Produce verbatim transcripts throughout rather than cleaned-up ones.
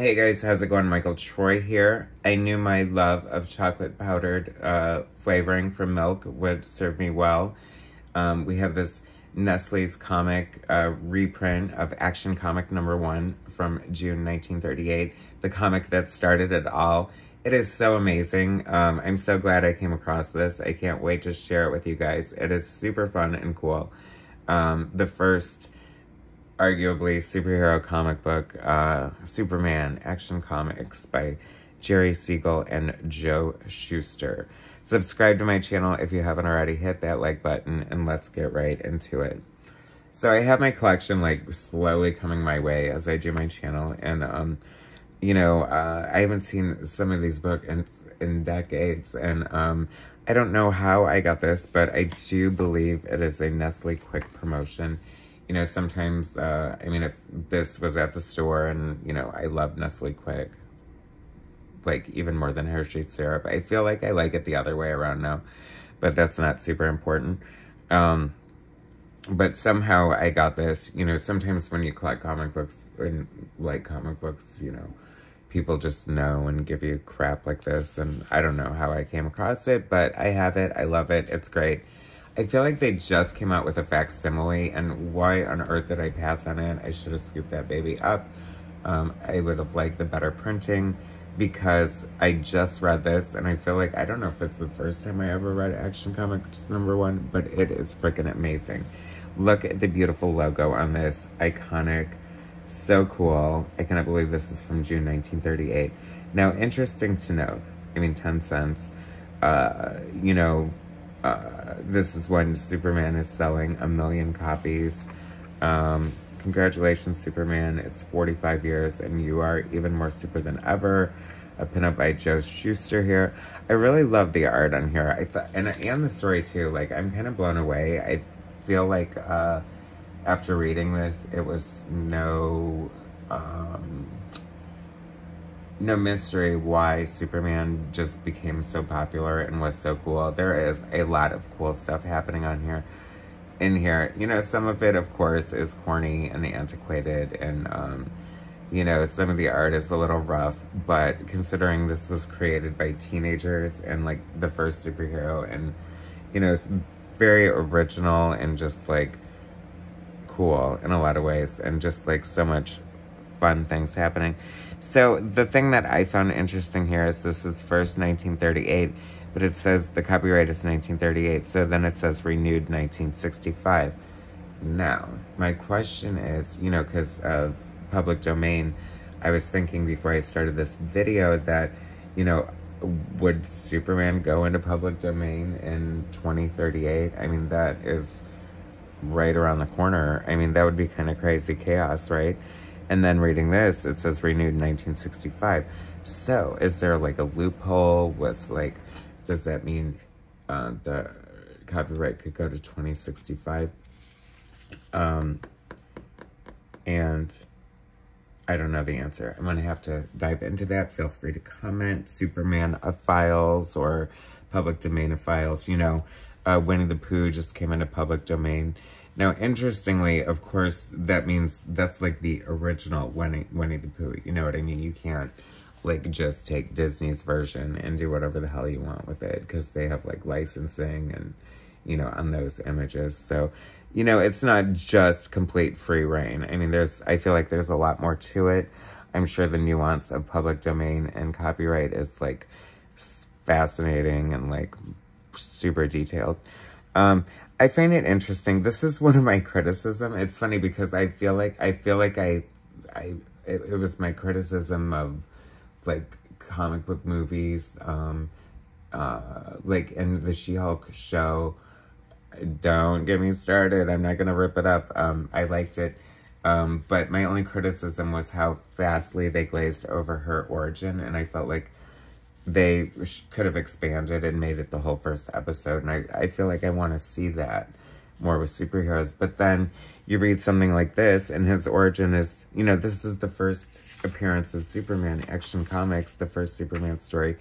Hey guys, how's it going? Michael Troy here. I knew my love of chocolate powdered uh, flavoring from milk would serve me well. Um, we have this Nestle's comic uh, reprint of Action Comic number one from June nineteen thirty-eight, the comic that started it all. It is so amazing. Um, I'm so glad I came across this. I can't wait to share it with you guys. It is super fun and cool. Um, the first arguably superhero comic book, uh, Superman, Action Comics by Jerry Siegel and Joe Shuster. Subscribe to my channel if you haven't already. Hit that like button and let's get right into it. So I have my collection like slowly coming my way as I do my channel, and um, you know, uh, I haven't seen some of these books in, in decades, and um, I don't know how I got this, but I do believe it is a Nestle Quick promotion. You know, sometimes, uh, I mean, if this was at the store, and, you know, I love Nestle Quick, like, even more than Hershey syrup. I feel like I like it the other way around now, but that's not super important. Um, but somehow I got this. You know, sometimes when you collect comic books and like comic books, you know, people just know and give you crap like this. And I don't know how I came across it, but I have it. I love it. It's great. I feel like they just came out with a facsimile, and why on earth did I pass on it? I should have scooped that baby up. Um, I would have liked the better printing, because I just read this, and I feel like, I don't know if it's the first time I ever read Action Comics number one, but it is freaking amazing. Look at the beautiful logo on this. Iconic. So cool. I cannot believe this is from June nineteen thirty-eight. Now, interesting to note, I mean, ten cents, uh, you know, Uh, this is when Superman is selling a million copies. Um, congratulations, Superman. It's forty-five years and you are even more super than ever. A pinup by Joe Shuster here. I really love the art on here. I thought, and, and the story too. Like, I'm kind of blown away. I feel like uh, after reading this, it was no... Um, No mystery why Superman just became so popular and was so cool. There is a lot of cool stuff happening on here, in here. You know, some of it, of course, is corny and antiquated, and, um, you know, some of the art is a little rough, but considering this was created by teenagers and, like, the first superhero, and, you know, it's very original and just, like, cool in a lot of ways, and just, like, so much fun things happening. So the thing that I found interesting here is this is first nineteen thirty-eight, but it says the copyright is nineteen thirty-eight, so then it says renewed nineteen sixty-five. Now, my question is, you know, because of public domain, I was thinking before I started this video that, you know, would Superman go into public domain in twenty thirty-eight? I mean, that is right around the corner. I mean, that would be kind of crazy chaos, right? And then reading this, it says renewed nineteen sixty-five. So is there like a loophole? Was like, does that mean uh, the copyright could go to twenty sixty-five? Um, and I don't know the answer. I'm gonna have to dive into that. Feel free to comment. Superman-ophiles or public domain-ophiles. You know, uh, Winnie the Pooh just came into public domain. Now, interestingly, of course, that means that's like the original Winnie, Winnie the Pooh. You know what I mean? You can't like just take Disney's version and do whatever the hell you want with it, because they have like licensing and, you know, on those images. So, you know, it's not just complete free reign. I mean, there's, I feel like there's a lot more to it. I'm sure the nuance of public domain and copyright is like fascinating and like super detailed. Um, I find it interesting. This is one of my criticism. It's funny because I feel like I feel like I, I it, it was my criticism of like comic book movies, um, uh, like in the She-Hulk show. Don't get me started. I'm not gonna rip it up. Um, I liked it, um, but my only criticism was how fastly they glazed over her origin, and I felt like they could have expanded and made it the whole first episode. And I, I feel like I want to see that more with superheroes. But then you read something like this, and his origin is, you know, this is the first appearance of Superman, Action Comics, the first Superman story.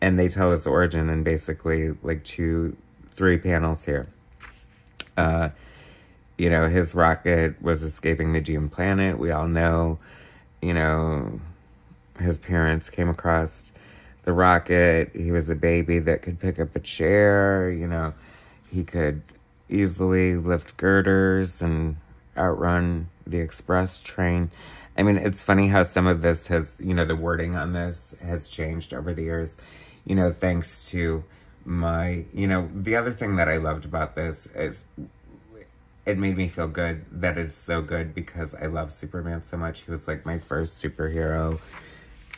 And they tell his origin in basically like two, three panels here. Uh, you know, his rocket was escaping the doomed planet. We all know, you know... his parents came across the rocket. He was a baby that could pick up a chair, you know. He could easily lift girders and outrun the express train. I mean, it's funny how some of this has, you know, the wording on this has changed over the years, you know, thanks to my, you know, the other thing that I loved about this is it made me feel good that it's so good because I love Superman so much. He was like my first superhero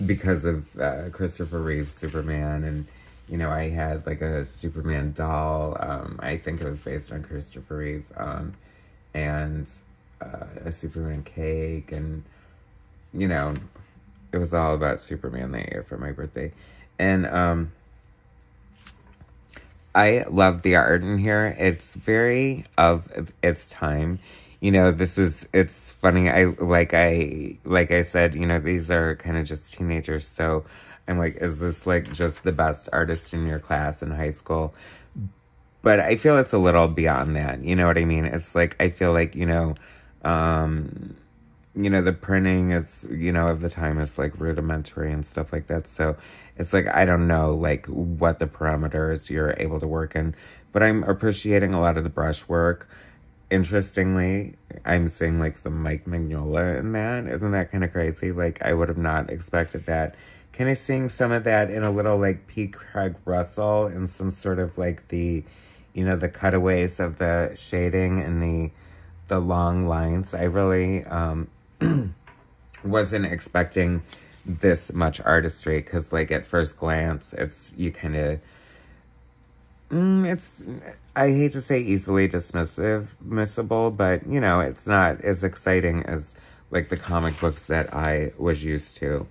because of uh, Christopher Reeve's Superman. And, you know, I had like a Superman doll. Um, I think it was based on Christopher Reeve. Um, and uh, a Superman cake and... you know, it was all about Superman that year for my birthday. And um, I love the art in here. It's very of its time. You know, this is, it's funny. I, like I, like I said, you know, these are kind of just teenagers. So I'm like, is this like just the best artist in your class in high school? But I feel it's a little beyond that. You know what I mean? It's like, I feel like, you know, um... you know, the printing is, you know, of the time is, like, rudimentary and stuff like that. So it's, like, I don't know, like, what the parameters you're able to work in. But I'm appreciating a lot of the brushwork. Interestingly, I'm seeing, like, some Mike Mignola in that. Isn't that kind of crazy? Like, I would have not expected that. Kind of seeing some of that in a little, like, P. Craig Russell and some sort of, like, the, you know, the cutaways of the shading and the, the long lines. I really... um wasn't expecting this much artistry because, like, at first glance, it's, you kind of, mm, it's, I hate to say easily dismissive, missable, but, you know, it's not as exciting as, like, the comic books that I was used to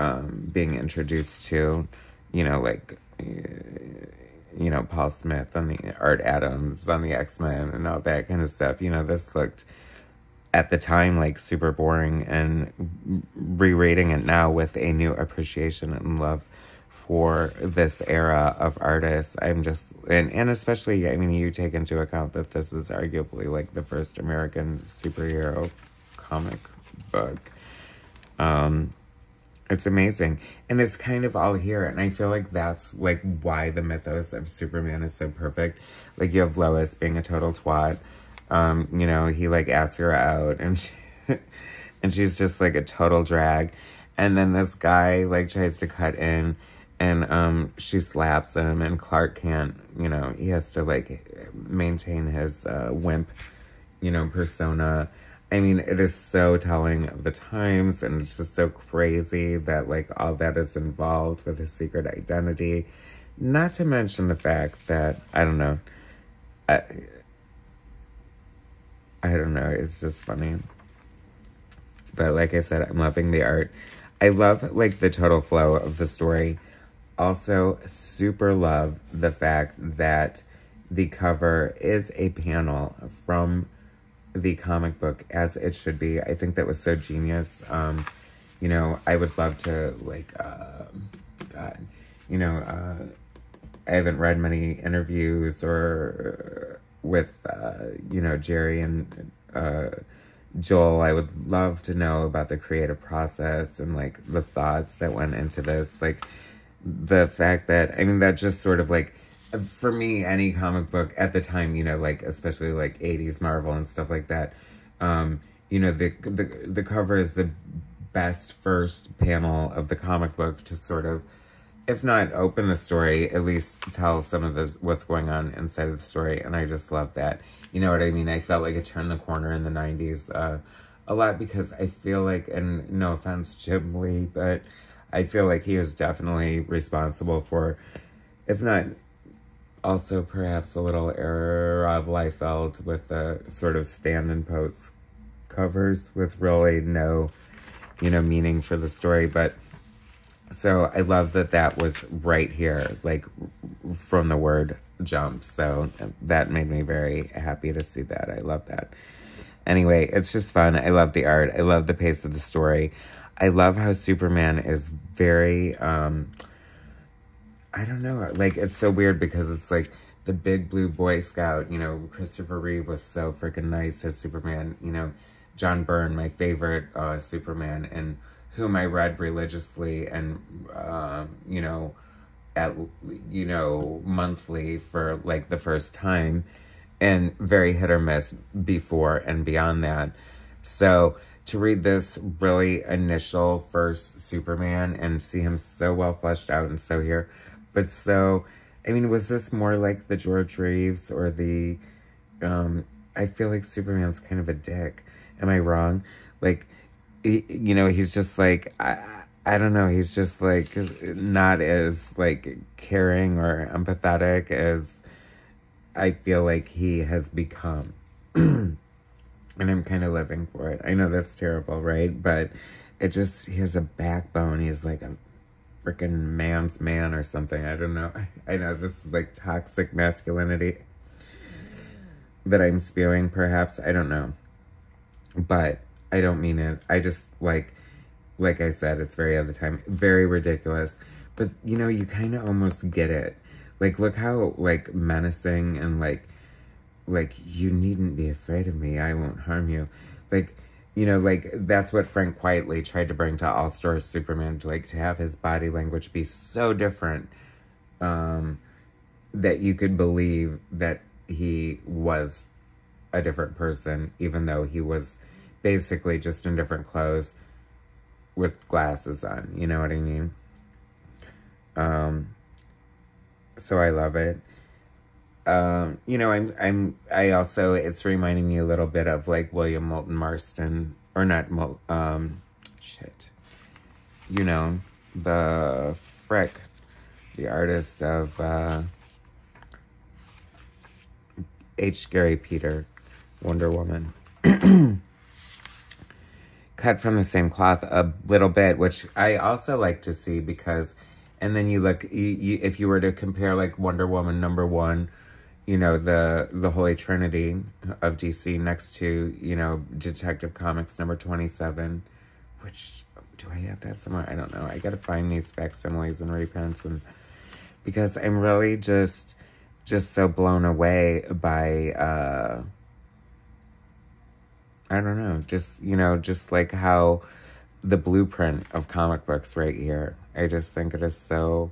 um, being introduced to, you know, like, you know, Paul Smith and the Art Adams on the X-Men and all that kind of stuff. You know, this looked... at the time, like, super boring, and rereading it now with a new appreciation and love for this era of artists. I'm just, and, and especially, I mean, you take into account that this is arguably, like, the first American superhero comic book. Um, it's amazing. And it's kind of all here, and I feel like that's, like, why the mythos of Superman is so perfect. Like, you have Lois being a total twat. Um, you know, he, like, asks her out, and she, and she's just, like, a total drag. And then this guy, like, tries to cut in, and um, she slaps him, and Clark can't, you know, he has to, like, maintain his uh, wimp, you know, persona. I mean, it is so telling of the times, and it's just so crazy that, like, all that is involved with his secret identity. Not to mention the fact that, I don't know, I, I don't know. It's just funny. But like I said, I'm loving the art. I love, like, the total flow of the story. Also, super love the fact that the cover is a panel from the comic book, as it should be. I think that was so genius. Um, you know, I would love to, like, uh, God, you know, uh, I haven't read many interviews or... with, uh, you know, Jerry and uh, Joel. I would love to know about the creative process and, like, the thoughts that went into this. Like, the fact that, I mean, that just sort of, like, for me, any comic book at the time, you know, like, especially, like, eighties Marvel and stuff like that, um, you know, the, the, the cover is the best first panel of the comic book to sort of, if not open the story, at least tell some of the, what's going on inside of the story. And I just love that. You know what I mean? I felt like it turned the corner in the nineties uh, a lot because I feel like, and no offense, Jim Lee, but I feel like he is definitely responsible for, if not also perhaps a little error of Liefeld with the sort of stand and pose covers with really no, you know, meaning for the story. But so I love that that was right here, like, from the word jump. So that made me very happy to see that. I love that. Anyway, it's just fun. I love the art. I love the pace of the story. I love how Superman is very, um, I don't know. Like, it's so weird because it's like the big blue Boy Scout. You know, Christopher Reeve was so freaking nice as Superman. You know, John Byrne, my favorite uh, Superman, and whom I read religiously and, uh, you know, at, you know, monthly for like the first time, and very hit or miss before and beyond that. So to read this really initial first Superman and see him so well fleshed out and so here, but so, I mean, was this more like the George Reeves or the, um, I feel like Superman's kind of a dick. Am I wrong? Like, he, you know, he's just like, I, I don't know. He's just like, not as like caring or empathetic as I feel like he has become. And I'm kind of living for it. I know that's terrible, right? But it just, he has a backbone. He's like a freaking man's man or something. I don't know. I know this is like toxic masculinity that I'm spewing, perhaps. I don't know. But I don't mean it. I just, like, like I said, it's very of the time. Very ridiculous. But, you know, you kind of almost get it. Like, look how, like, menacing and, like, like, you needn't be afraid of me. I won't harm you. Like, you know, like, that's what Frank quietly tried to bring to All-Star Superman, to, like, to have his body language be so different um, that you could believe that he was a different person, even though he was basically just in different clothes with glasses on. You know what I mean? Um, so I love it. Um, you know, I'm, I'm, I also, it's reminding me a little bit of, like, William Moulton Marston, or not, Moul um, shit, you know, the frick, the artist of, uh, H. Gary Peter, Wonder Woman. Cut from the same cloth a little bit, which I also like to see because, and then you look, you, you, if you were to compare, like, Wonder Woman number one, you know, the the Holy Trinity of D C next to, you know, Detective Comics number twenty-seven, which, do I have that somewhere? I don't know. I gotta find these facsimiles and reprints, and because I'm really just, just so blown away by, uh, I don't know, just, you know, just like how the blueprint of comic books right here. I just think it is so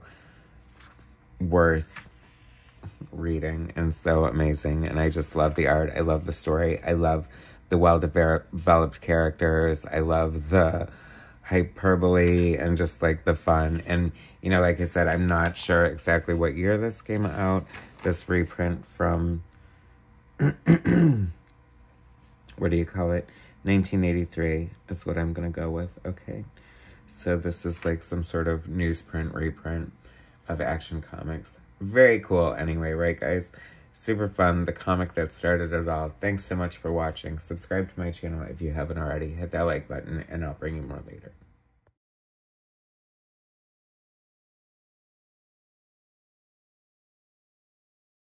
worth reading and so amazing. And I just love the art. I love the story. I love the well-developed characters. I love the hyperbole and just like the fun. And, you know, like I said, I'm not sure exactly what year this came out. This reprint from, what do you call it? nineteen eighty-three is what I'm going to go with. Okay. So this is like some sort of newsprint reprint of Action Comics. Very cool anyway, right guys? Super fun. The comic that started it all. Thanks so much for watching. Subscribe to my channel if you haven't already. Hit that like button and I'll bring you more later.